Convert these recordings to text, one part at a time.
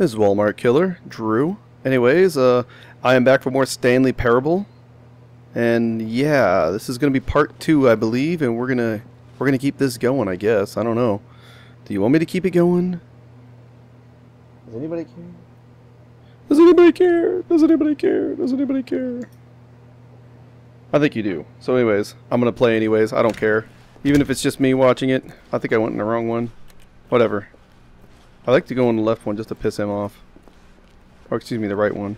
This is Walmart Killer, Drew. Anyways, I am back for more Stanley Parable. And yeah, this is going to be part 2, I believe, and we're going to keep this going, I guess. I don't know. Do you want me to keep it going? Does anybody care? Does anybody care? Does anybody care? Does anybody care? I think you do. So anyways, I'm going to play anyways. I don't care. Even if it's just me watching it. I think I went in the wrong one. Whatever. I like to go on the left one just to piss him off. Or excuse me, the right one.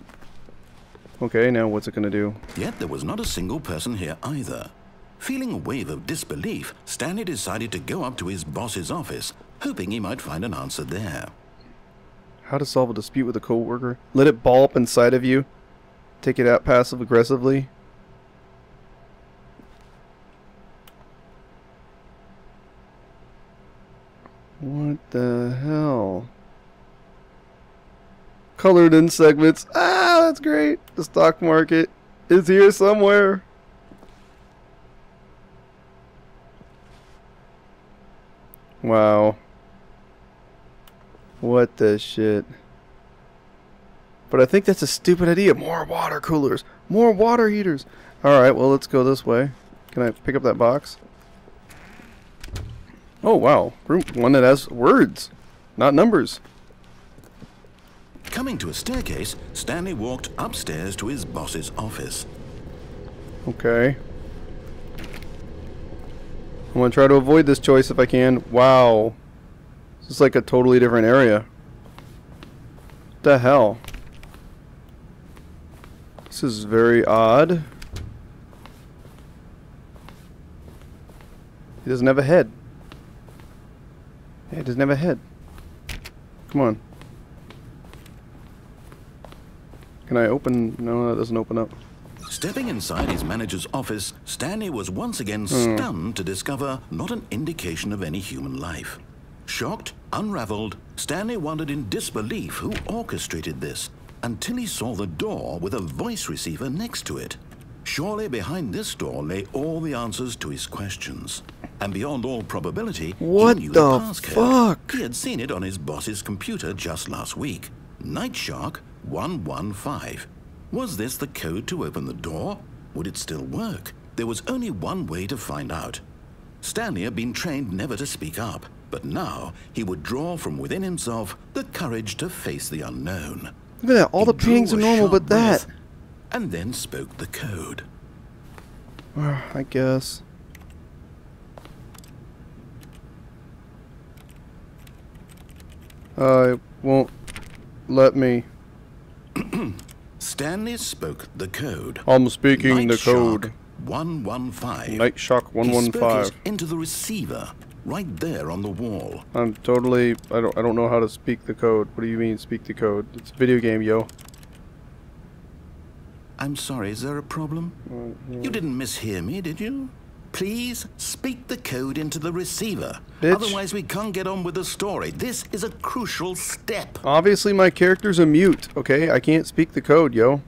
Okay, now what's it gonna do? Yet there was not a single person here either. Feeling a wave of disbelief, Stanley decided to go up to his boss's office, hoping he might find an answer there. How to solve a dispute with a co-worker? Let it ball up inside of you. Take it out passive-aggressively. What the hell? Colored in segments. Ah, that's great. The stock market is here somewhere. Wow. What the shit? But I think that's a stupid idea. More water coolers. More water heaters. Alright, well, let's go this way. Can I pick up that box? Oh wow, one that has words, not numbers. Coming to a staircase, Stanley walked upstairs to his boss's office. Okay. I'm gonna try to avoid this choice if I can. Wow. This is like a totally different area. What the hell? This is very odd. He doesn't have a head. It doesn't have a head. Come on. Can I open? No, that doesn't open up. Stepping inside his manager's office, Stanley was once again stunned to discover not an indication of any human life. Shocked, unraveled, Stanley wondered in disbelief who orchestrated this, until he saw the door with a voice receiver next to it. Surely behind this door lay all the answers to his questions. And beyond all probability, what he knew the passcode. Fuck? He had seen it on his boss's computer just last week. Nightshark 115. Was this the code to open the door? Would it still work? There was only one way to find out. Stanley had been trained never to speak up, but now he would draw from within himself the courage to face the unknown. Look at that, all the paintings are normal, but that. And then spoke the code. I guess. It won't let me. Stanley spoke the code. I'm speaking Night the code. Shock 115. Night Shock 115. Into the receiver, right there on the wall. I'm totally. I don't know how to speak the code. What do you mean speak the code? It's a video game, yo. I'm sorry. Is there a problem? You didn't mishear me, did you? Please speak the code into the receiver. Bitch. Otherwise we can't get on with the story. This is a crucial step. Obviously my character's a mute, okay? I can't speak the code, yo.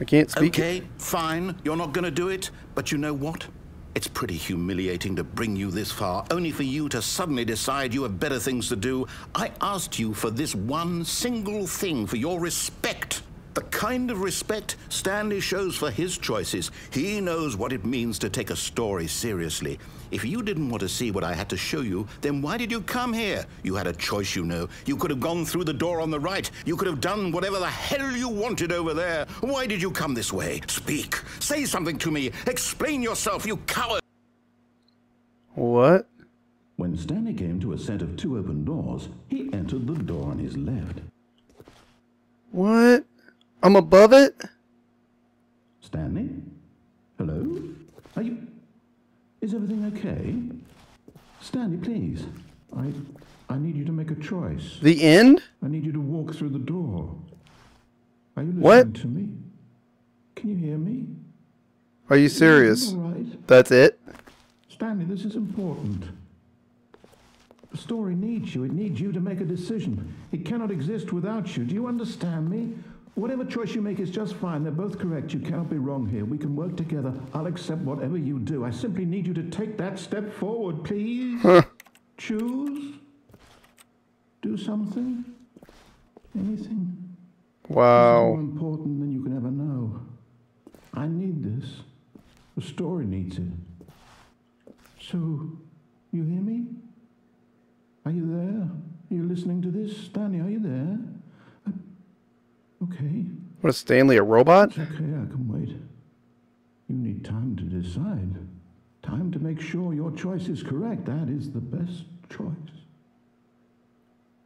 I can't speak it. Okay, fine. You're not going to do it. But you know what? It's pretty humiliating to bring you this far, only for you to suddenly decide you have better things to do. I asked you for this one single thing, for your respect. The kind of respect Stanley shows for his choices. He knows what it means to take a story seriously. If you didn't want to see what I had to show you, then why did you come here? You had a choice, you know. You could have gone through the door on the right. You could have done whatever the hell you wanted over there. Why did you come this way? Speak. Say something to me. Explain yourself, you coward. What? When Stanley came to a set of two open doors, he entered the door on his left. What? I'm above it? Stanley? Hello? Are you... Is everything okay? Stanley, please. I need you to make a choice. The end? I need you to walk through the door. Are you listening to me? Can you hear me? Are you serious? All right. That's it? Stanley, this is important. The story needs you. It needs you to make a decision. It cannot exist without you. Do you understand me? Whatever choice you make is just fine. They're both correct. You cannot be wrong here. We can work together. I'll accept whatever you do. I simply need you to take that step forward, please. Choose. Do something. Anything. Wow. More important than you can ever know. I need this. The story needs it. So, you hear me? Are you there? Are you listening to this? Stanley, are you there? Okay. What is Stanley, a robot? It's okay, I can wait. You need time to decide. Time to make sure your choice is correct. That is the best choice.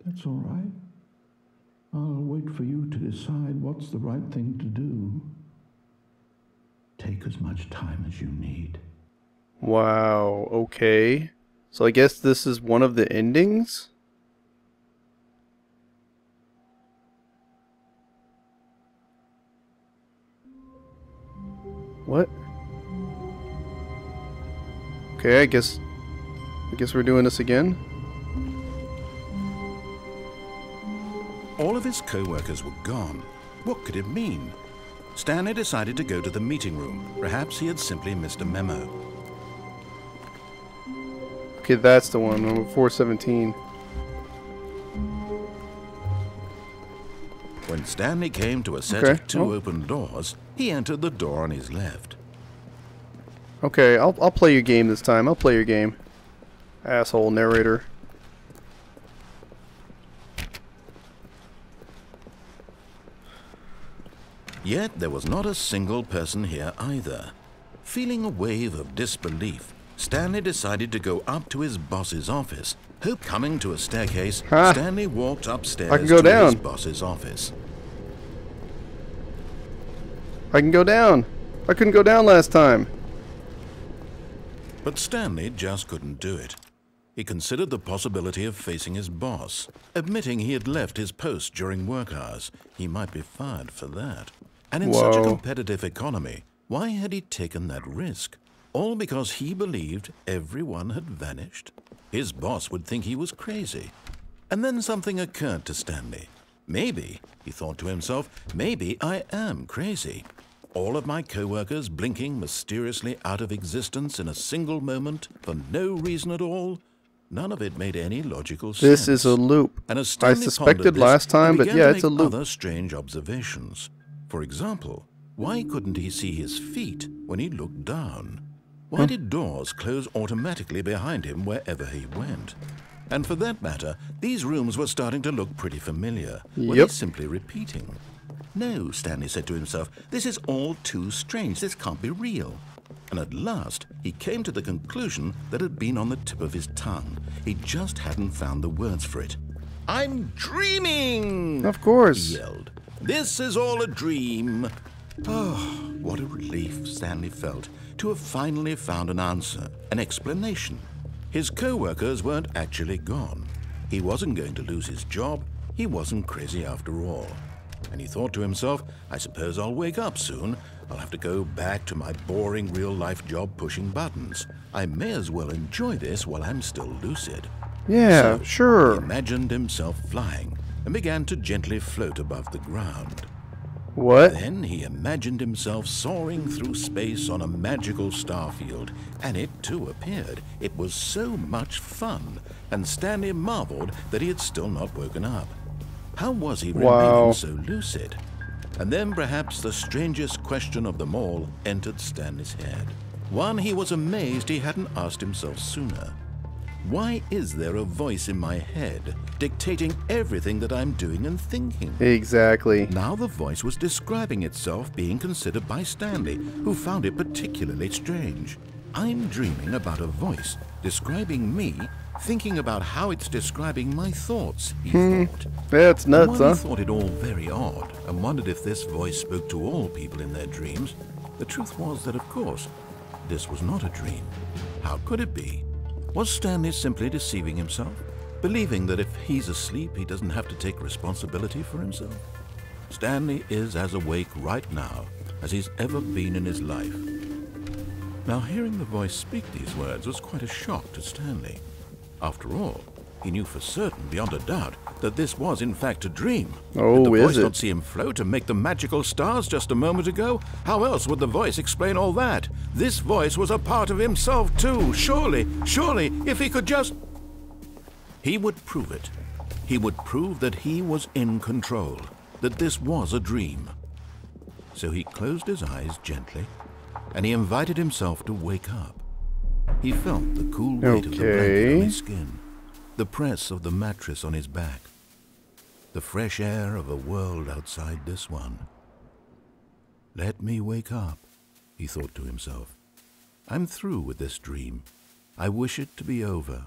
That's all right. I'll wait for you to decide what's the right thing to do. Take as much time as you need. Wow, okay. So I guess this is one of the endings? What? Okay, I guess we're doing this again. All of his co-workers were gone. What could it mean? Stanley decided to go to the meeting room. Perhaps he had simply missed a memo. Okay, that's the one, number 417. When Stanley came to a set of two open doors, he entered the door on his left. Okay, I'll play your game this time. I'll play your game. Asshole narrator. Yet there was not a single person here either. Feeling a wave of disbelief, Stanley decided to go up to his boss's office. Coming to a staircase, Stanley walked upstairs to his boss's office. I can go down. I couldn't go down last time. But Stanley just couldn't do it. He considered the possibility of facing his boss, admitting he had left his post during work hours. He might be fired for that. And in such a competitive economy, why had he taken that risk? All because he believed everyone had vanished? His boss would think he was crazy. And then something occurred to Stanley. Maybe, he thought to himself, maybe I am crazy. All of my co-workers blinking mysteriously out of existence in a single moment for no reason at all. None of it made any logical sense. This is a loop. And as Stanley pondered this, last time, but yeah, it's a loop. Other strange observations. For example, why couldn't he see his feet when he looked down? Why did doors close automatically behind him wherever he went? And for that matter, these rooms were starting to look pretty familiar. Were they simply repeating? No, Stanley said to himself, this is all too strange. This can't be real. And at last, he came to the conclusion that had been on the tip of his tongue. He just hadn't found the words for it. I'm dreaming! Of course, he yelled. This is all a dream. Oh, what a relief Stanley felt to have finally found an answer, an explanation. His co-workers weren't actually gone. He wasn't going to lose his job. He wasn't crazy after all. And he thought to himself, I suppose I'll wake up soon. I'll have to go back to my boring real-life job pushing buttons. I may as well enjoy this while I'm still lucid. Yeah, so, sure. He imagined himself flying and began to gently float above the ground. What? Then he imagined himself soaring through space on a magical starfield, and it too appeared. It was so much fun, and Stanley marveled that he had still not woken up. How was he remaining so lucid? And then perhaps the strangest question of them all entered Stanley's head. One he was amazed he hadn't asked himself sooner. Why is there a voice in my head dictating everything that I'm doing and thinking? Exactly. Now the voice was describing itself being considered by Stanley, who found it particularly strange. I'm dreaming about a voice describing me, thinking about how it's describing my thoughts, he thought. That's nuts, huh? He thought it all very odd and wondered if this voice spoke to all people in their dreams. The truth was that, of course, this was not a dream. How could it be? Was Stanley simply deceiving himself, believing that if he's asleep, he doesn't have to take responsibility for himself? Stanley is as awake right now as he's ever been in his life. Now, hearing the voice speak these words was quite a shock to Stanley. After all, he knew for certain, beyond a doubt, that this was in fact a dream. Oh, is it? Did the voice not see him float and make the magical stars just a moment ago? How else would the voice explain all that? This voice was a part of himself too. Surely, surely, if he could just... He would prove it. He would prove that he was in control, that this was a dream. So he closed his eyes gently, and he invited himself to wake up. He felt the cool weight of the blanket on his skin, the press of the mattress on his back, the fresh air of a world outside this one. Let me wake up, he thought to himself. I'm through with this dream. I wish it to be over.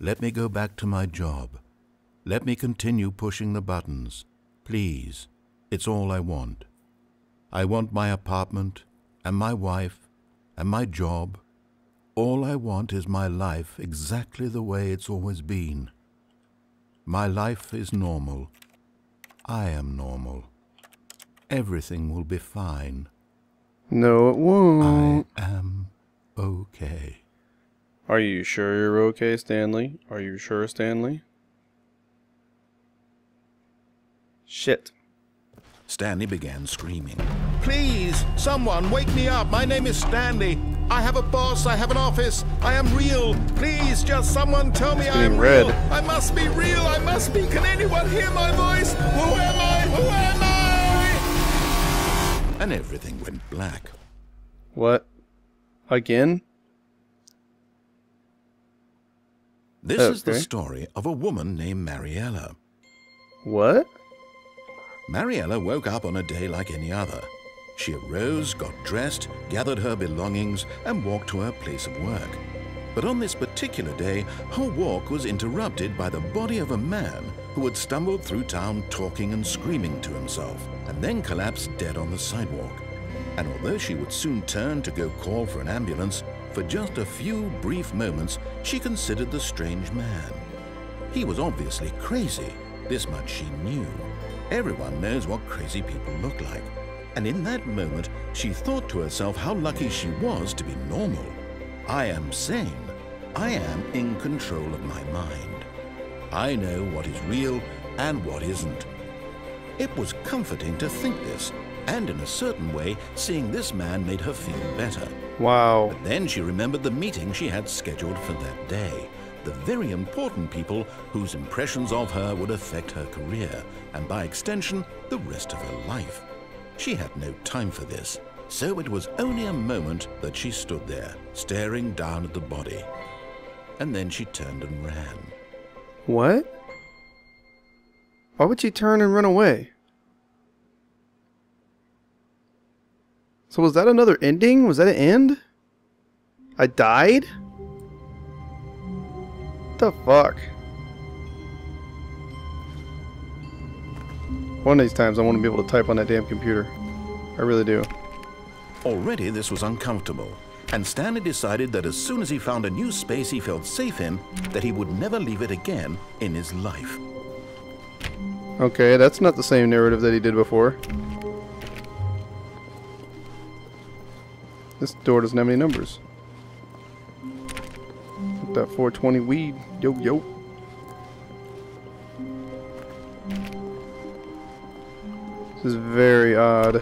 Let me go back to my job. Let me continue pushing the buttons. Please, it's all I want. I want my apartment and my wife and my job. All I want is my life exactly the way it's always been. My life is normal. I am normal. Everything will be fine. No, it won't. I am okay. Are you sure you're okay, Stanley? Are you sure, Stanley? Shit. Stanley began screaming. Please, someone, wake me up. My name is Stanley. I have a boss. I have an office. I am real. Please, just someone tell me I am real. I must be real. I must be. Can anyone hear my voice? Who am I? Who am I? And everything went black. What? Again? This is the story of a woman named Mariella. What? Mariella woke up on a day like any other. She arose, got dressed, gathered her belongings, and walked to her place of work. But on this particular day, her walk was interrupted by the body of a man who had stumbled through town talking and screaming to himself, and then collapsed dead on the sidewalk. And although she would soon turn to go call for an ambulance, for just a few brief moments, she considered the strange man. He was obviously crazy. This much she knew. Everyone knows what crazy people look like. And in that moment, she thought to herself how lucky she was to be normal. I am sane. I am in control of my mind. I know what is real and what isn't. It was comforting to think this, and in a certain way, seeing this man made her feel better. Wow. But then she remembered the meeting she had scheduled for that day. The very important people whose impressions of her would affect her career, and by extension, the rest of her life. She had no time for this, so it was only a moment that she stood there, staring down at the body. And then she turned and ran. What? Why would she turn and run away? So was that another ending? Was that an end? I died? What the fuck? One of these times I want to be able to type on that damn computer. I really do. Already this was uncomfortable, and Stanley decided that as soon as he found a new space he felt safe in, that he would never leave it again in his life. Okay, that's not the same narrative that he did before. This door doesn't have any numbers. That 420 weed, yo yo. This is very odd.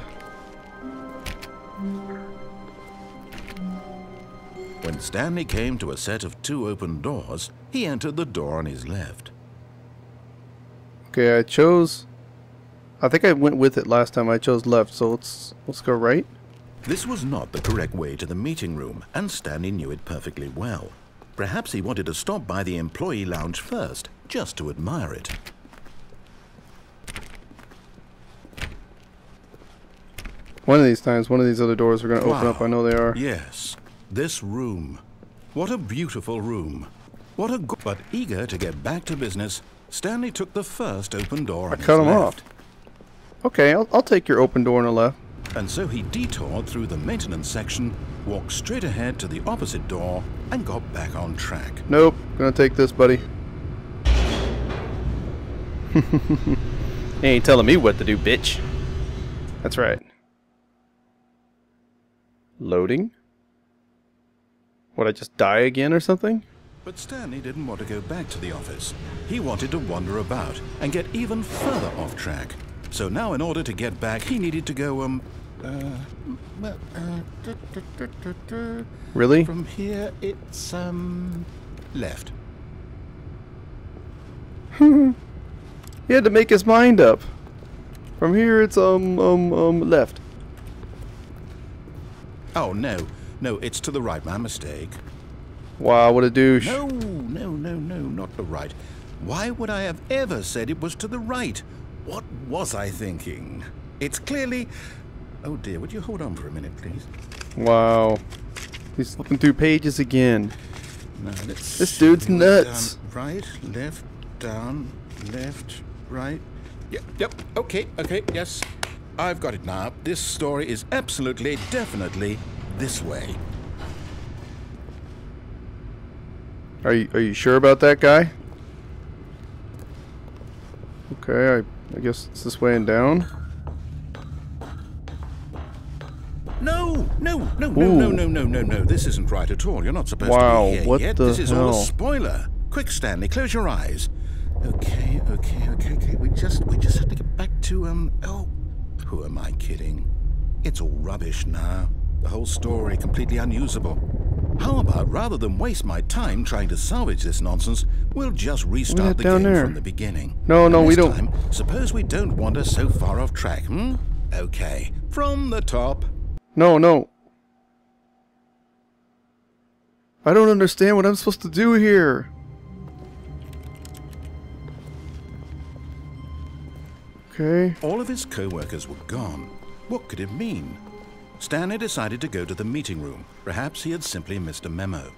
When Stanley came to a set of two open doors, he entered the door on his left. Okay, I chose. I think I went with it last time. I chose left, so let's go right. This was not the correct way to the meeting room, and Stanley knew it perfectly well. Perhaps he wanted to stop by the employee lounge first, just to admire it. One of these times, one of these other doors are going to open up. I know they are. Yes, this room. What a beautiful room. What a good... But eager to get back to business, Stanley took the first open door. I cut him off. Okay, I'll take your open door on the left. And so he detoured through the maintenance section, walked straight ahead to the opposite door, and got back on track. Nope, gonna take this, buddy. He ain't telling me what to do, bitch. That's right. Loading? What, I just die again or something? But Stanley didn't want to go back to the office. He wanted to wander about and get even further off track. So now, in order to get back, he needed to go, really? From here, it's, left. He had to make his mind up. From here it's left. Oh no. No, it's to the right, my mistake. Wow, what a douche. No, not the right. Why would I have ever said it was to the right? What was I thinking? It's clearly... Oh dear, would you hold on for a minute, please? Wow. He's flipping through pages again. No, this dude's nuts. Down, right, left, down, left, right. Yep, okay, yes. I've got it now. This story is absolutely, definitely this way. Are you sure about that, guy? Okay, I guess it's this way and down. No, this isn't right at all. You're not supposed to be here yet. This is all a spoiler. Quick, Stanley, close your eyes. Okay, we just have to get back to, oh, who am I kidding? It's all rubbish now. The whole story, completely unusable. How about, rather than waste my time trying to salvage this nonsense, we'll just restart the game from the beginning. No, we don't. Suppose we don't wander so far off track, hmm? Okay, from the top. No. I don't understand what I'm supposed to do here. Okay. All of his co-workers were gone. What could it mean? Stanley decided to go to the meeting room. Perhaps he had simply missed a memo.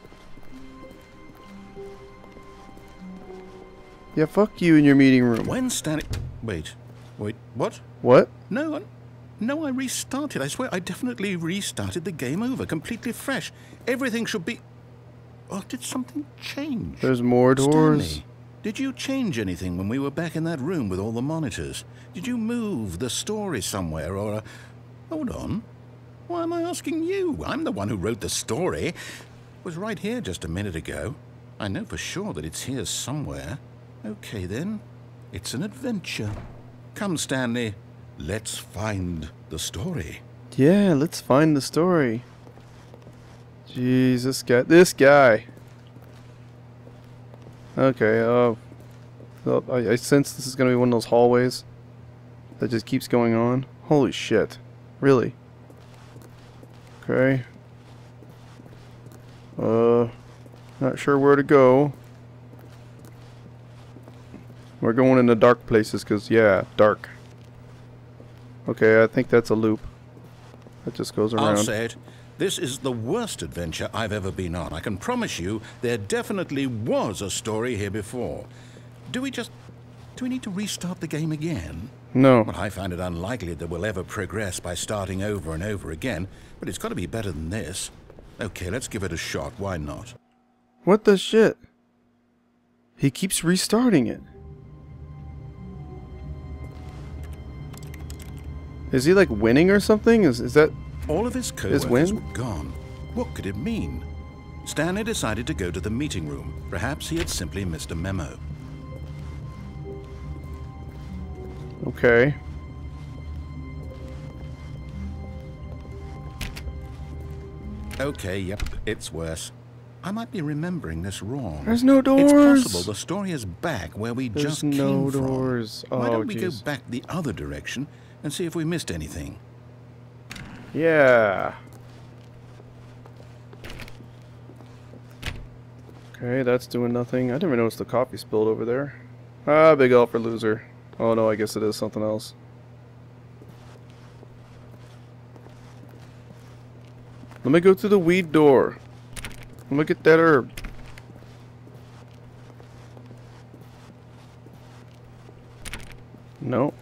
Yeah, fuck you in your meeting room. When Stanley... Wait, what? What? No, I restarted. I swear, I definitely restarted the game over. Completely fresh. Everything should be... Oh, did something change? There's more doors. Stanley, did you change anything when we were back in that room with all the monitors? Did you move the story somewhere or... Hold on. Why am I asking you? I'm the one who wrote the story. It was right here just a minute ago. I know for sure that it's here somewhere. Okay, then. It's an adventure. Come, Stanley. Let's find the story. Yeah, let's find the story. Jeez, this guy. Okay, I sense this is gonna be one of those hallways that just keeps going on. Holy shit. Really? Okay. Not sure where to go. We're going into dark places, cause yeah, dark. Okay, I think that's a loop. That just goes around. I'll say it. This is the worst adventure I've ever been on. I can promise you there definitely was a story here before. Do we need to restart the game again? No. Well, I find it unlikely that we'll ever progress by starting over and over again, but it's got to be better than this. Okay, let's give it a shot. Why not? What the shit? He keeps restarting it. Is he like winning or something? Is that all of his co-workers were gone? What could it mean? Stanley decided to go to the meeting room. Perhaps he had simply missed a memo. Okay. Okay, yep, it's worse. I might be remembering this wrong. There's no doors. It's possible the story is back where we just came from. There's no doors. Why don't we go back the other direction and see if we missed anything? Yeah. Okay, that's doing nothing. I didn't even notice the coffee spilled over there. Ah, big L for loser. Oh no, I guess it is something else. Let me go through the weed door. Let me get that herb. No.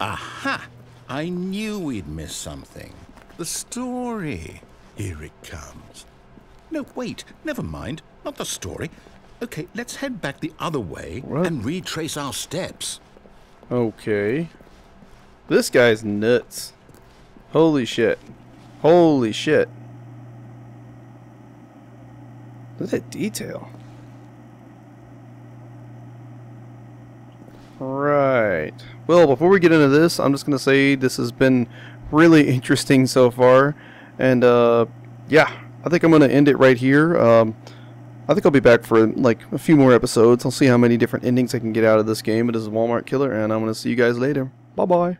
Aha! I knew we'd miss something. The story. Here it comes. No, wait. Never mind. Not the story. Okay, let's head back the other way and retrace our steps. Okay. This guy's nuts. Holy shit. Holy shit. Look at that detail. Right. Well, before we get into this, I'm just going to say this has been really interesting so far. And, yeah, I think I'm going to end it right here. I think I'll be back for like a few more episodes. I'll see how many different endings I can get out of this game. It is Walmart Killer, and I'm going to see you guys later. Bye-bye.